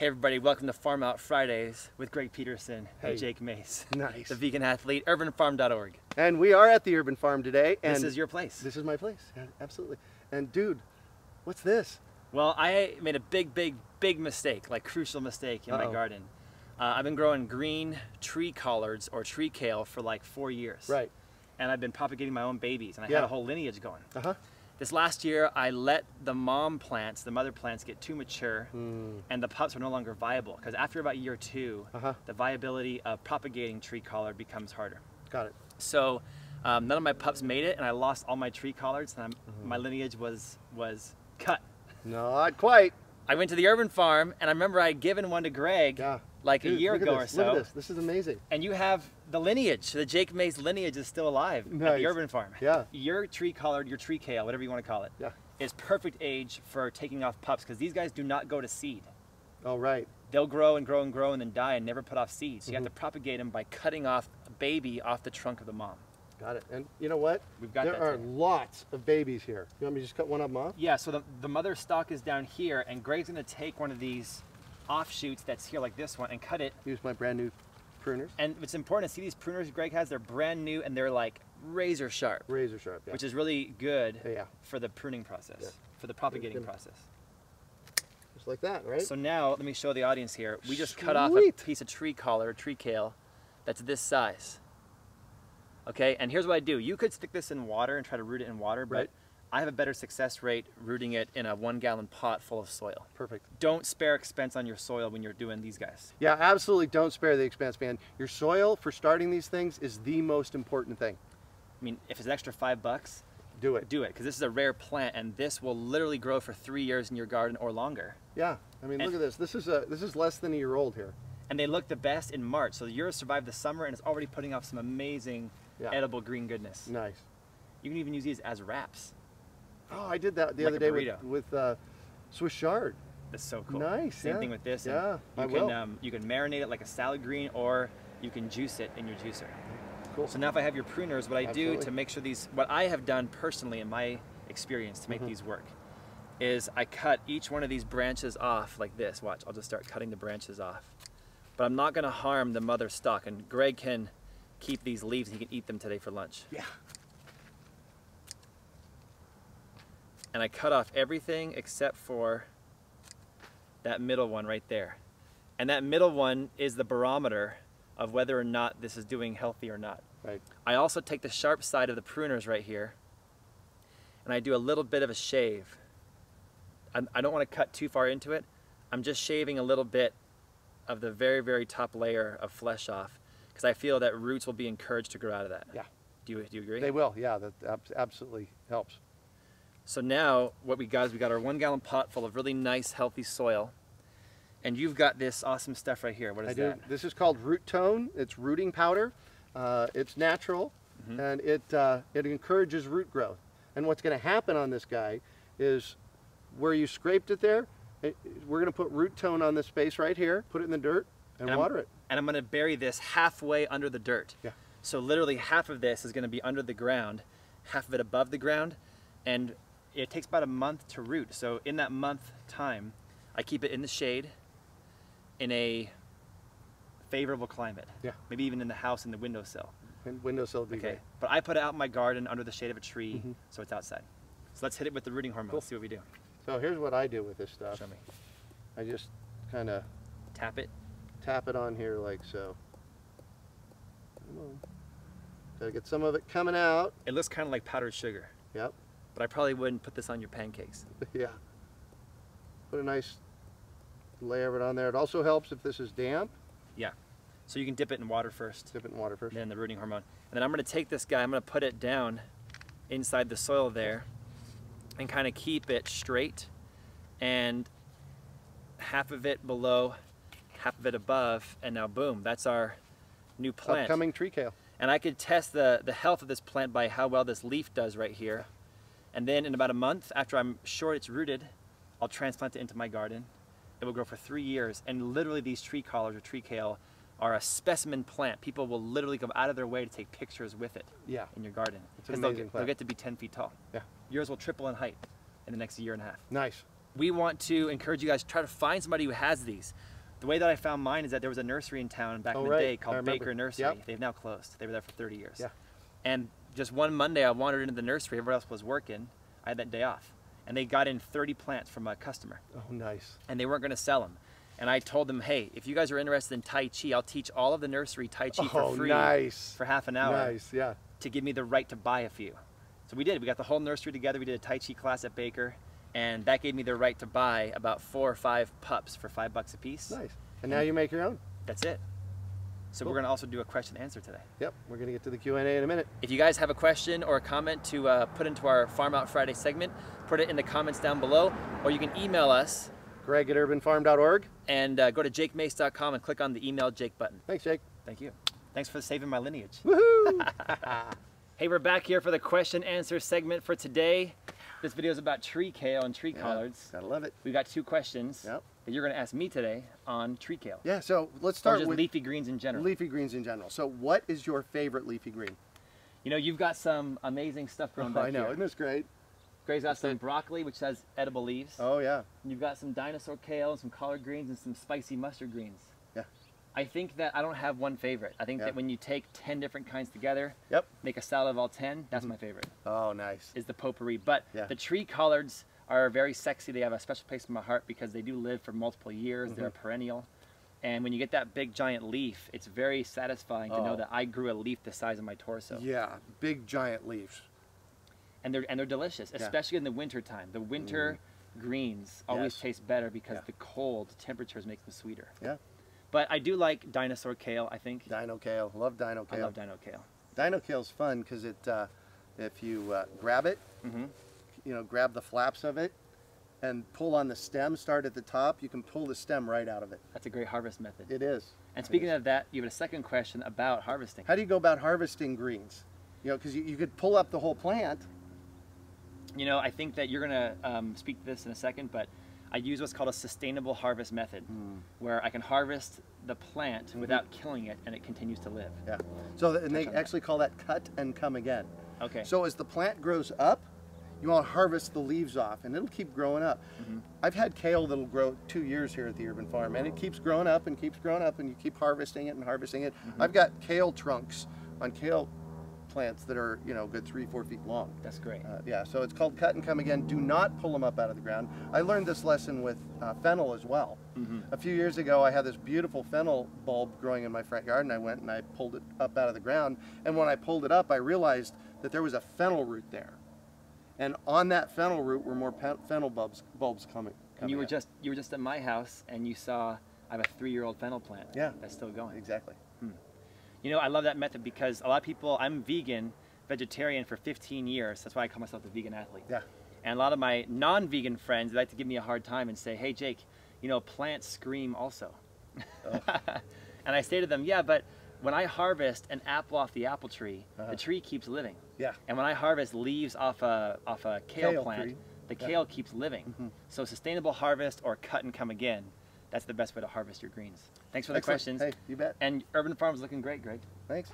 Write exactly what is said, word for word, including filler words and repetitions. Hey everybody, welcome to Farm Out Fridays with Greg Peterson hey. and Jake Mace. Nice. The Vegan Athlete, urban farm dot org. And we are at the Urban Farm today. And this is your place. This is my place, absolutely. And dude, what's this? Well, I made a big, big, big mistake, like crucial mistake in Uh-oh. my garden. Uh, I've been growing green tree collards or tree kale for like four years. Right. And I've been propagating my own babies, and I yeah. had a whole lineage going. Uh-huh. This last year, I let the mom plants, the mother plants, get too mature, mm. and the pups are no longer viable. Because after about year two, uh-huh. the viability of propagating tree collard becomes harder. Got it. So um, none of my pups made it, and I lost all my tree collards, and I'm, mm-hmm. my lineage was was cut. Not quite. I went to the Urban Farm, and I remember I had given one to Greg yeah. like Dude, a year ago this. or so. Look at this. This is amazing. And you have the lineage, the Jake Mace lineage is still alive nice. at the Urban Farm. Yeah. Your tree collard, your tree kale, whatever you want to call it, yeah. is perfect age for taking off pups because these guys do not go to seed. Oh, right. They'll grow and grow and grow and then die and never put off seeds. So mm-hmm. you have to propagate them by cutting off a baby off the trunk of the mom. Got it. And you know what? We've got there that are too. lots of babies here. You want me to just cut one of them off? Yeah, so the, the mother stalk is down here and Greg's going to take one of these offshoots that's here like this one and cut it. Here's my brand new pruners. And it's important to see these pruners Greg has. They're brand new and they're like razor sharp. Razor sharp, yeah. Which is really good yeah. for the pruning process, yeah. for the propagating gonna, process. Just like that, right? So now, let me show the audience here. We just Sweet. cut off a piece of tree collar, tree kale, that's this size. Okay, and here's what I do. You could stick this in water and try to root it in water, but right. I have a better success rate rooting it in a one-gallon pot full of soil. Perfect. Don't spare expense on your soil when you're doing these guys. Yeah, absolutely don't spare the expense, man. Your soil for starting these things is the most important thing. I mean, if it's an extra five bucks, do it. Do it, because this is a rare plant, and this will literally grow for three years in your garden or longer. Yeah, I mean, and look at this. This is a this is less than a year old here. And they look the best in March, so yours survived the summer, and it's already putting off some amazing yeah. edible green goodness. Nice. You can even use these as wraps. Oh, I did that the like other day with, with uh, Swiss chard. That's so cool. Nice. Same yeah. thing with this. Yeah, you I can will. Um, you can marinate it like a salad green, or you can juice it in your juicer. Cool. So now, if I have your pruners, what I Absolutely. do to make sure these, what I have done personally in my experience to make mm-hmm. these work, is I cut each one of these branches off like this. Watch, I'll just start cutting the branches off, but I'm not going to harm the mother stalk. And Greg can keep these leaves; he can eat them today for lunch. Yeah. And I cut off everything except for that middle one right there. And that middle one is the barometer of whether or not this is doing healthy or not. Right. I also take the sharp side of the pruners right here and I do a little bit of a shave. I'm, I don't want to cut too far into it. I'm just shaving a little bit of the very, very top layer of flesh off because I feel that roots will be encouraged to grow out of that. Yeah. Do you, do you agree? They will, yeah, that absolutely helps. So now what we got is we got our one gallon pot full of really nice, healthy soil. And you've got this awesome stuff right here. What is I that? Do. This is called Root Tone. It's rooting powder. Uh, it's natural mm-hmm. and it, uh, it encourages root growth. And what's gonna happen on this guy is where you scraped it there, it, we're gonna put Root Tone on this space right here, put it in the dirt and, and water I'm, it. And I'm gonna bury this halfway under the dirt. Yeah. So literally half of this is gonna be under the ground, half of it above the ground. And it takes about a month to root, so in that month time, I keep it in the shade, in a favorable climate. Yeah. Maybe even in the house, in the windowsill. And windowsill would be okay. Great. But I put it out in my garden under the shade of a tree, mm-hmm. so it's outside. So let's hit it with the rooting hormone, cool. see what we do. So here's what I do with this stuff. Show me. I just kind of... Tap it? Tap it on here like so. Come on. Gotta get some of it coming out. It looks kind of like powdered sugar. Yep. But I probably wouldn't put this on your pancakes. Yeah. Put a nice layer of it on there. It also helps if this is damp. Yeah. So you can dip it in water first. Dip it in water first. Then the rooting hormone. And then I'm going to take this guy, I'm going to put it down inside the soil there and kind of keep it straight and half of it below, half of it above, and now boom, that's our new plant. Upcoming tree kale. And I could test the, the health of this plant by how well this leaf does right here. And then in about a month, after I'm sure it's rooted, I'll transplant it into my garden. It will grow for three years. And literally these tree collards or tree kale are a specimen plant. People will literally go out of their way to take pictures with it yeah. in your garden. It's an amazing they'll, get, they'll get to be ten feet tall. Yeah. Yours will triple in height in the next year and a half. Nice. we want to encourage you guys to try to find somebody who has these. The way that I found mine is that there was a nursery in town back oh, in the right. day called Baker Nursery. Yep. They've now closed. They were there for thirty years. Yeah. And just one Monday, I wandered into the nursery. Everyone else was working. I had that day off. And they got in thirty plants from a customer. Oh, nice. And they weren't going to sell them. And I told them, hey, if you guys are interested in Tai Chi, I'll teach all of the nursery Tai Chi oh, for free nice. for half an hour nice. yeah. to give me the right to buy a few. So we did. We got the whole nursery together. We did a Tai Chi class at Baker. And that gave me the right to buy about four or five pups for five bucks a piece. Nice. And now you make your own. That's it. So cool. We're going to also do a question and answer today. Yep. We're going to get to the Q and A in a minute. If you guys have a question or a comment to uh, put into our Farm Out Friday segment, put it in the comments down below, or you can email us. Greg at urban farm dot org. And uh, go to Jake Mace dot com and click on the email Jake button. Thanks, Jake. Thank you. Thanks for saving my lineage. Woohoo! Hey, we're back here for the question and answer segment for today. This video is about tree kale and tree yeah, collards. Gotta love it. We've got two questions yep. that you're gonna ask me today on tree kale. Yeah, so let's start or just with leafy greens in general. Leafy greens in general. So what is your favorite leafy green? You know, you've got some amazing stuff growing oh, back I know, here. Isn't this great? Gray's got some broccoli, which has edible leaves. Oh yeah. And you've got some dinosaur kale, and some collard greens, and some spicy mustard greens. Yeah. I think that I don't have one favorite. I think yeah. that when you take ten different kinds together, yep. make a salad of all ten, that's mm-hmm. my favorite. Oh, nice. Is the potpourri. But yeah. the tree collards are very sexy. They have a special place in my heart because they do live for multiple years. Mm-hmm. They're a perennial. And when you get that big, giant leaf, it's very satisfying oh. to know that I grew a leaf the size of my torso. Yeah, big, giant leaves. And they're, and they're delicious, yeah. especially in the winter time. The winter mm. greens always yes. taste better because yeah. the cold temperatures make them sweeter. Yeah. But I do like dinosaur kale, I think. Dino kale. Love dino kale. I love dino kale. Dino kale's fun because it, uh, if you uh, grab it, mm-hmm. you know, grab the flaps of it and pull on the stem, start at the top, you can pull the stem right out of it. That's a great harvest method. It is. And speaking is. of that, you have a second question about harvesting. How do you go about harvesting greens? You know, because you, you could pull up the whole plant. You know, I think that you're going to um, speak to this in a second, but I use what's called a sustainable harvest method, mm. where I can harvest the plant mm-hmm. without killing it, and it continues to live. Yeah. So, and they actually that. call that cut and come again. Okay. So as the plant grows up, you want to harvest the leaves off, and it'll keep growing up. Mm-hmm. I've had kale that'll grow two years here at the Urban Farm, and it keeps growing up and keeps growing up, and you keep harvesting it and harvesting it. Mm-hmm. I've got kale trunks on kale plants that are, you know, good three, four feet long. That's great. Uh, yeah, so it's called cut and come again. Do not pull them up out of the ground. I learned this lesson with uh, fennel as well. Mm-hmm. A few years ago, I had this beautiful fennel bulb growing in my front garden. I went and I pulled it up out of the ground. And when I pulled it up, I realized that there was a fennel root there. And on that fennel root were more fennel bulbs, bulbs coming. coming and you were, just, you were just at my house and you saw, I have a three-year-old fennel plant. Yeah. That's still going. Exactly. Hmm. You know, I love that method because a lot of people, I'm vegan, vegetarian for fifteen years. That's why I call myself the Vegan Athlete. Yeah. And a lot of my non-vegan friends like to give me a hard time and say, hey, Jake, you know, plants scream also. Oh. And I say to them, yeah, but when I harvest an apple off the apple tree, uh-huh. the tree keeps living. Yeah. And when I harvest leaves off a, off a kale, kale plant, tree. the yeah. kale keeps living. Mm-hmm. So sustainable harvest or cut and come again. That's the best way to harvest your greens. Thanks for the Excellent. questions. Hey, you bet. And Urban Farm's looking great, Greg. Thanks.